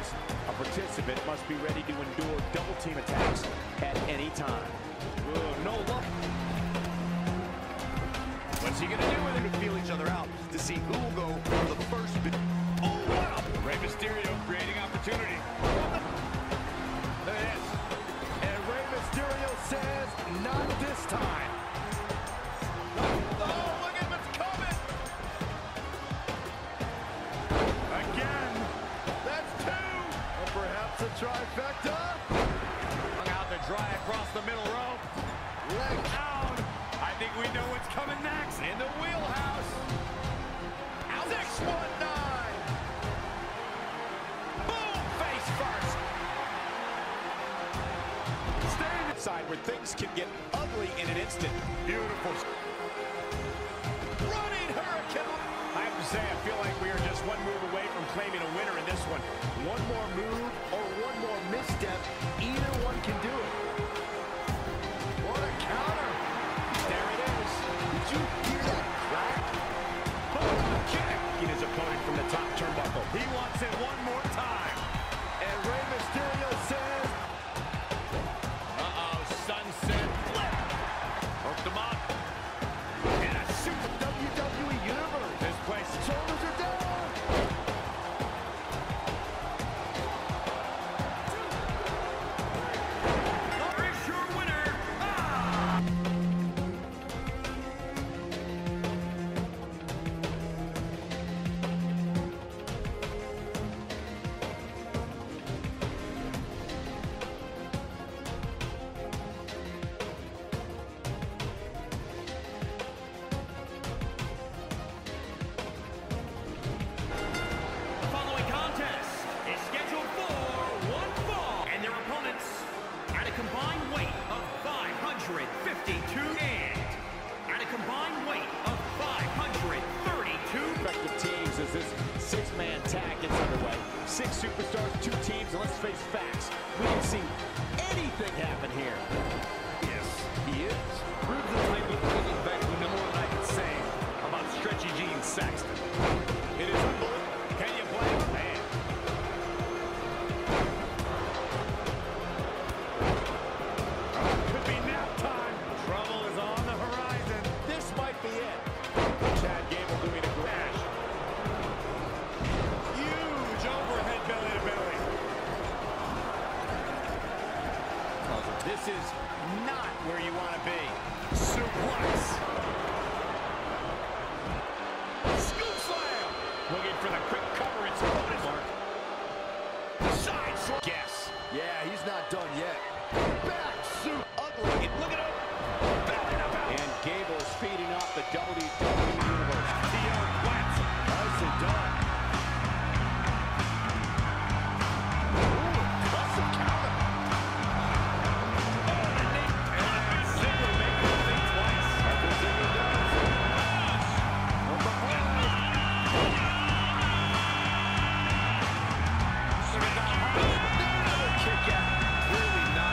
punches. A participant must be ready to endure double team attacks at any time. Ooh, no luck. What's he gonna do? They're gonna feel each other out to see who will go for the first bit. Oh wow! Rey Mysterio creating opportunity. There it is. And Rey Mysterio says, "Not this time." Trifecta. Hung out to dry across the middle row. Leg down. I think we know what's coming next. In the wheelhouse. 619. Boom, face first. Stand inside where things can get ugly in an instant. Beautiful. Running hurricane. I have to say, I feel like we are just one move away from claiming a winner in this one. One more move or one more misstep, either one can do it. What a counter. There it is. Did you hear that crack? Oh, kicking his opponent from the top turnbuckle. He wants it one more time. And Rey Mysterio says... Uh-oh, sunset flip. Hooked him up. And a super WWE Universe. This place. Shoulders are down. This is not where you want to be. Suplex. Scoop slam. Looking for the quick cover. It's bonus mark. Side slam. Guess. Yeah, he's not done yet. Back suit. Ugly. Look at him. Backing up out. And Gable's feeding off the WWE Universe. Theo Wentz. Nicely done. Another kick out. Really not.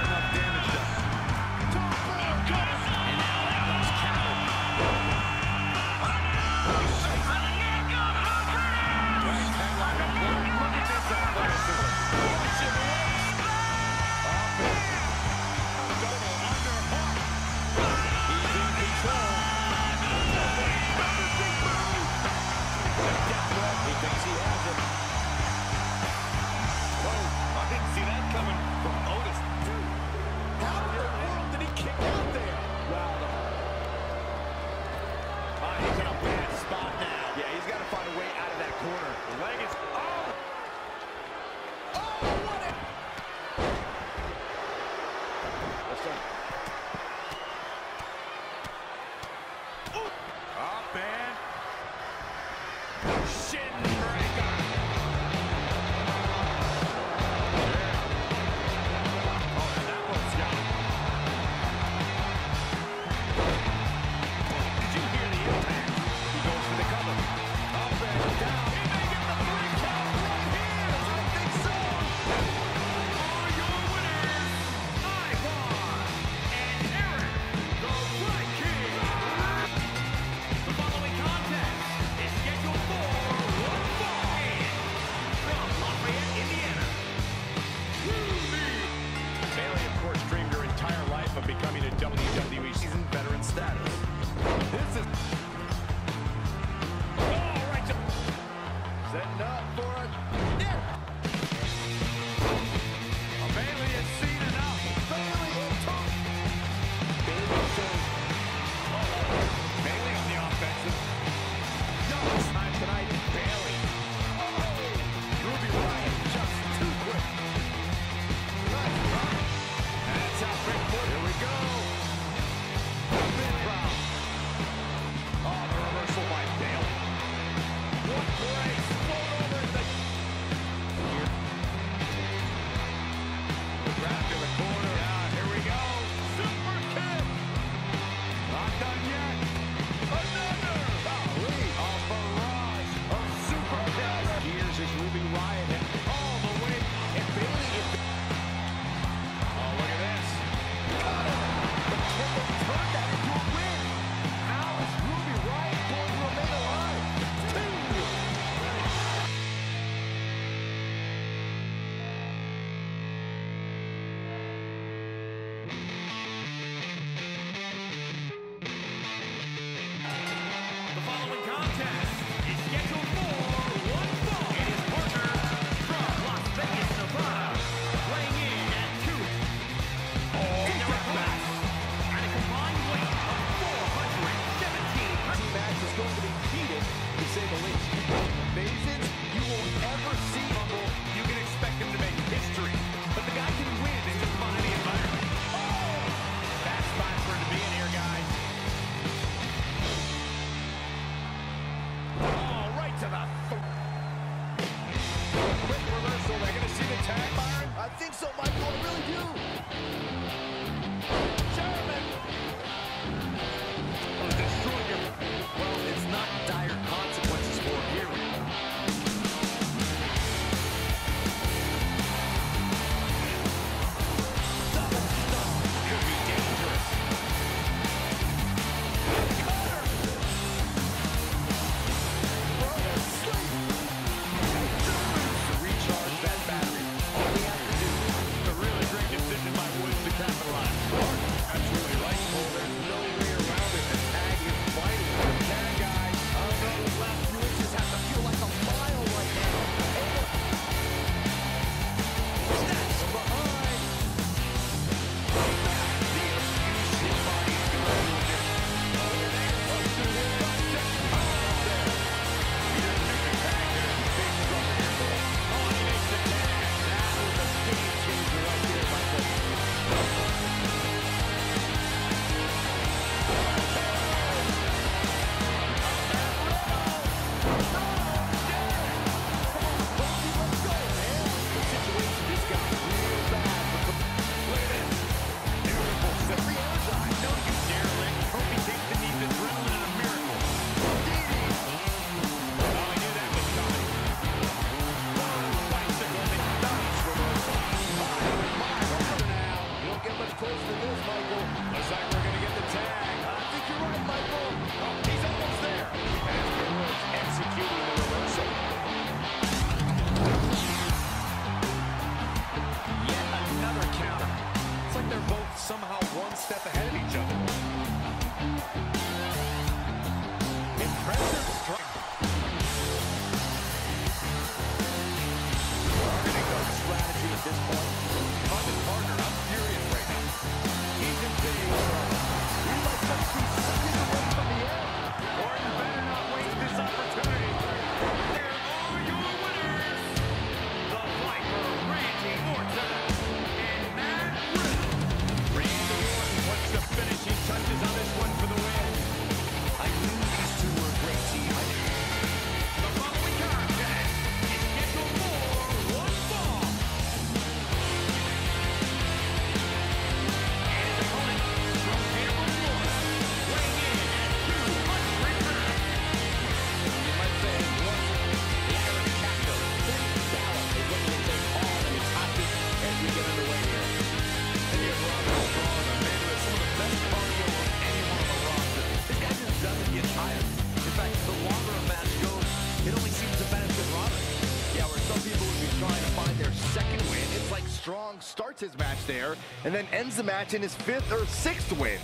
starts his match there and then ends the match in his 5th or 6th win.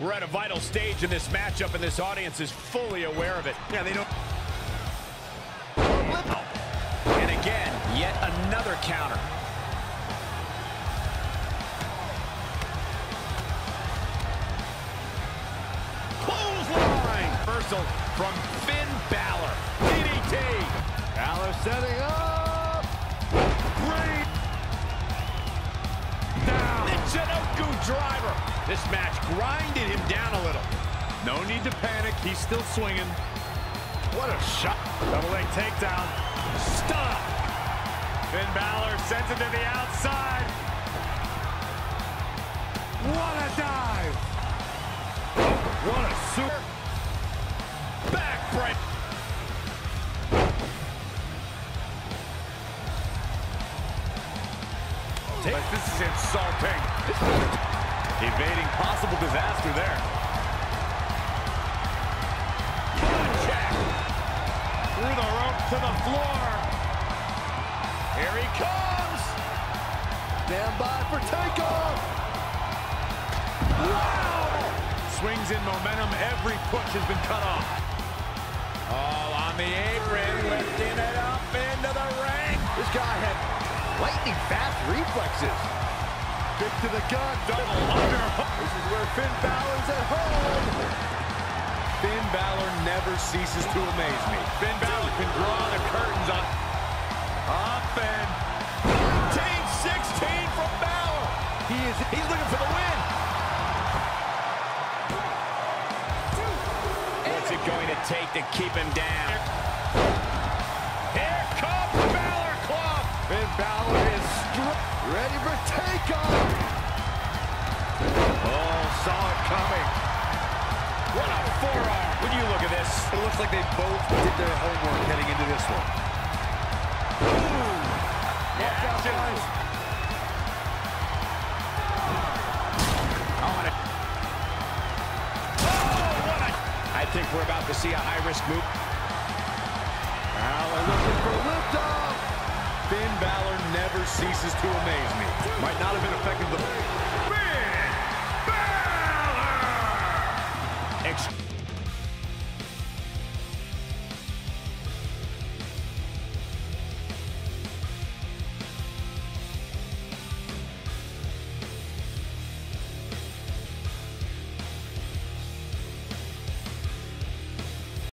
We're at a vital stage in this matchup, and this audience is fully aware of it. Yeah, they don't. And again, yet another counter. Clothesline reversal from Finn Balor. DDT. Balor setting up. Three. Down. The Jinoku driver. This match grinded him down a little. No need to panic. He's still swinging. What a shot. Double leg takedown. Stop. Finn Balor sends it to the outside. What a dive. What a super. Backbreak. This is insulting. Evading possible disaster there. Through the rope to the floor. Here he comes. Stand by for takeoff. Wow! Swings in momentum. Every push has been cut off. Oh, on the apron, lifting it up into the ring. This guy had lightning fast reflexes. Big to the gun. Double underhook. This is where Finn Balor's at home. Finn Balor never ceases to amaze me. Finn Balor can draw the curtains up. Up and 13-16 from Balor. He's looking for the win. What's it going to take to keep him down? Here comes the Balor Club. Finn Balor is ready for takeoff. Oh, saw it coming. What a forearm. When you look at this, it looks like they both did their homework heading into this one. Boom! Yeah, action. I think we're about to see a high-risk move. Balor looking for liftoff. Finn Balor never ceases to amaze me. Might not have been effective, but... Finn Balor!